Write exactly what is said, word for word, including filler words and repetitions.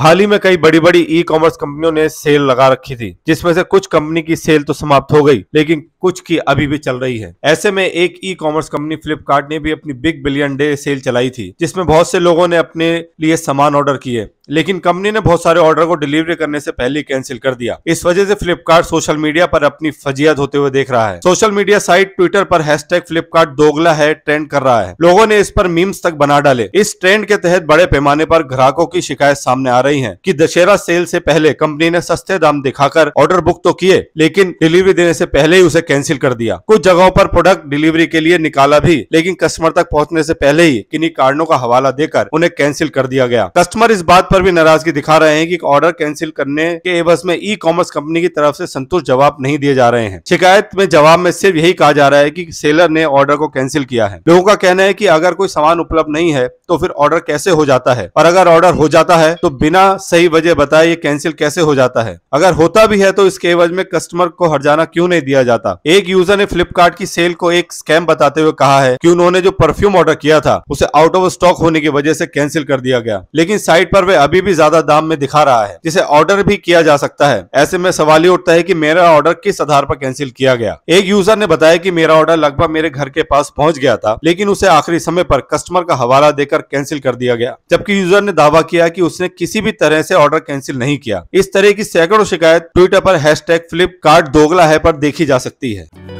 हाल ही में कई बड़ी बड़ी ई कॉमर्स कंपनियों ने सेल लगा रखी थी, जिसमें से कुछ कंपनी की सेल तो समाप्त हो गई लेकिन कुछ की अभी भी चल रही है। ऐसे में एक ई कॉमर्स कंपनी फ्लिपकार्ट ने भी अपनी बिग बिलियन डे सेल चलाई थी, जिसमें बहुत से लोगों ने अपने लिए सामान ऑर्डर किए, लेकिन कंपनी ने बहुत सारे ऑर्डर को डिलीवरी करने से पहले कैंसिल कर दिया। इस वजह से फ्लिपकार्ट सोशल मीडिया पर अपनी फजीहत होते हुए देख रहा है। सोशल मीडिया साइट ट्विटर पर हैशटैग फ्लिपकार्ट दोगला है ट्रेंड कर रहा है। लोगों ने इस पर मीम्स तक बना डाले। इस ट्रेंड के तहत बड़े पैमाने पर ग्राहकों की शिकायत सामने आ रही है कि दशहरा सेल से पहले कंपनी ने सस्ते दाम दिखाकर ऑर्डर बुक तो किए, लेकिन डिलीवरी देने से पहले ही उसे कैंसिल कर दिया। कुछ जगहों पर प्रोडक्ट डिलीवरी के लिए निकाला भी, लेकिन कस्टमर तक पहुँचने से पहले ही किन्हीं कारणों का हवाला देकर उन्हें कैंसिल कर दिया गया। कस्टमर इस बात भी नाराजगी दिखा रहे हैं कि ऑर्डर कैंसिल करने के एवज में ई कॉमर्स कंपनी की तरफ से संतुष्ट जवाब नहीं दिए जा रहे हैं। शिकायत में जवाब में सिर्फ यही कहा जा रहा है कि सेलर ने ऑर्डर को कैंसिल किया है। लोगों का कहना है कि अगर कोई सामान उपलब्ध नहीं है तो फिर ऑर्डर कैसे हो जाता है, और अगर ऑर्डर हो जाता है तो बिना सही वजह बताए ये कैंसिल कैसे हो जाता है, अगर होता भी है तो इसके एवज में कस्टमर को हर्जाना क्यों नहीं दिया जाता। एक यूजर ने फ्लिपकार्ट की सेल को एक स्कैम बताते हुए कहा है कि उन्होंने जो परफ्यूम ऑर्डर किया था उसे आउट ऑफ स्टॉक होने की वजह से कैंसिल कर दिया गया, लेकिन साइट पर अभी भी ज्यादा दाम में दिखा रहा है जिसे ऑर्डर भी किया जा सकता है। ऐसे में सवाल ये उठता है कि मेरा ऑर्डर किस आधार पर कैंसिल किया गया। एक यूजर ने बताया कि मेरा ऑर्डर लगभग मेरे घर के पास पहुंच गया था, लेकिन उसे आखिरी समय पर कस्टमर का हवाला देकर कैंसिल कर दिया गया, जबकि यूजर ने दावा किया कि उसने किसी भी तरह से ऑर्डर कैंसिल नहीं किया। इस तरह की सैकड़ों शिकायत ट्विटर पर हैशटैग फ्लिपकार्ट दोगला है पर देखी जा सकती है।